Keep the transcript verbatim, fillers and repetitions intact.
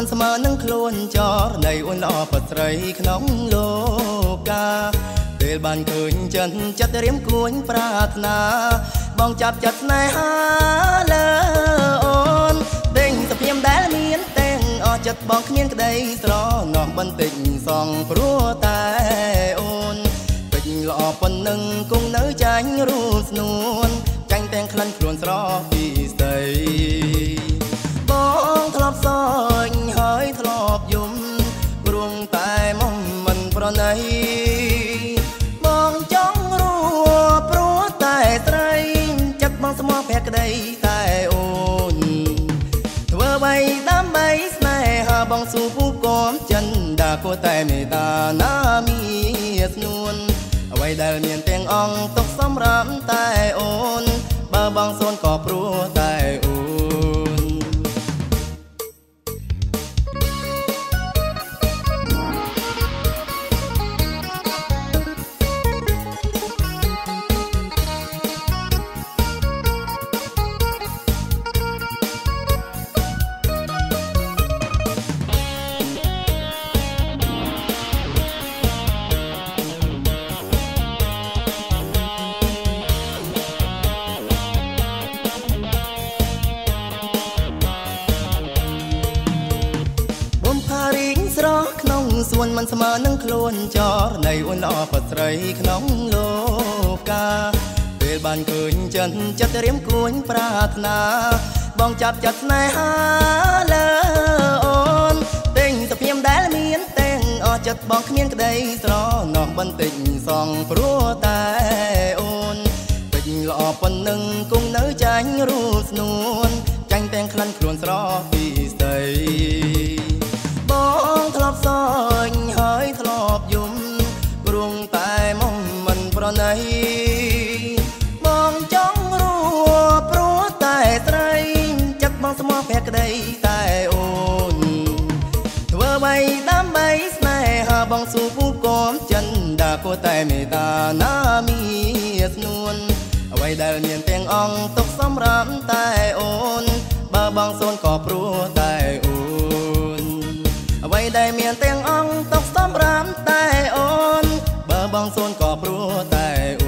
មិនស្មើនឹងខ្លួនចរណៃអូនល្អប្រស្រីក្នុងលោកកាពេលបានឃើញចិនចិត្តរៀមគួញប្រាថ្នាបងចាប់ចិត្តស្នេហាលើអូនដេញសព្រាមដែលមានទាំងអស់ចិត្តបងគ្មានក្តីស្រណោះបន្តិចសងព្រោះតែអូនពេញល្អប៉ុណ្ណឹងគង់នៅចាញ់រូបស្នួនចាញ់ទាំងខ្លាំងខ្លួនស្រស់ពីស្ដីបងធ្លាប់សញហើយធ្លាប់យំព្រោះតែមកមិនប្រណីបងចង់រួព្រោះតែស្រីចិត្តបងស្មោះភក្តីតែអូនធ្វើបីតាមបីស្នេហាបងស៊ូពូកុំចិនដាគួរតែមេតាណាមីស្នួនអ្វីដែលមានទាំងអង្គទុកសម្រាប់តែអូនបើបងសូនក៏ព្រោះតែអូនសួនមិនស្មើនឹងខ្លួនចរណៃអូនល្អប្រស្រីក្នុងលោកកាពេលបានឃើញចិនចិត្តរៀមគួញប្រាថ្នាបងចាប់ចិត្តស្នេហាលើអូនទិញសព្រាមដែលមានទាំងអស់ចិត្តបងគ្មានក្តីស្រណោះបន្តិចសងព្រោះតែអូនពេញល្អប៉ុណ្ណឹងគង់នៅចាញ់រូបស្នួនចាញ់ទាំងខ្លាំងខ្លួនស្រស់ពីស្ដីបងធ្លាប់សញហើយធ្លាប់យំព្រោះតែមកមិនប្រណីបងចង់រួព្រោះតែស្រីចិត្តបងស្មោះភក្តីតែអូនធ្វើបីតាមបីស្នេហាបងស៊ូពូកុំចិនដាគួរតែមេតាណាមីស្នួនអ្វីដែលមានទាំងអង្គទុកសម្រាប់តែអូនបើបងសូនក៏ព្រោះតែអូនអ្វីដែលមានទាំងអង្គទុកសម្រាប់តែអូនបើបងសូនក៏ព្រោះតែអូន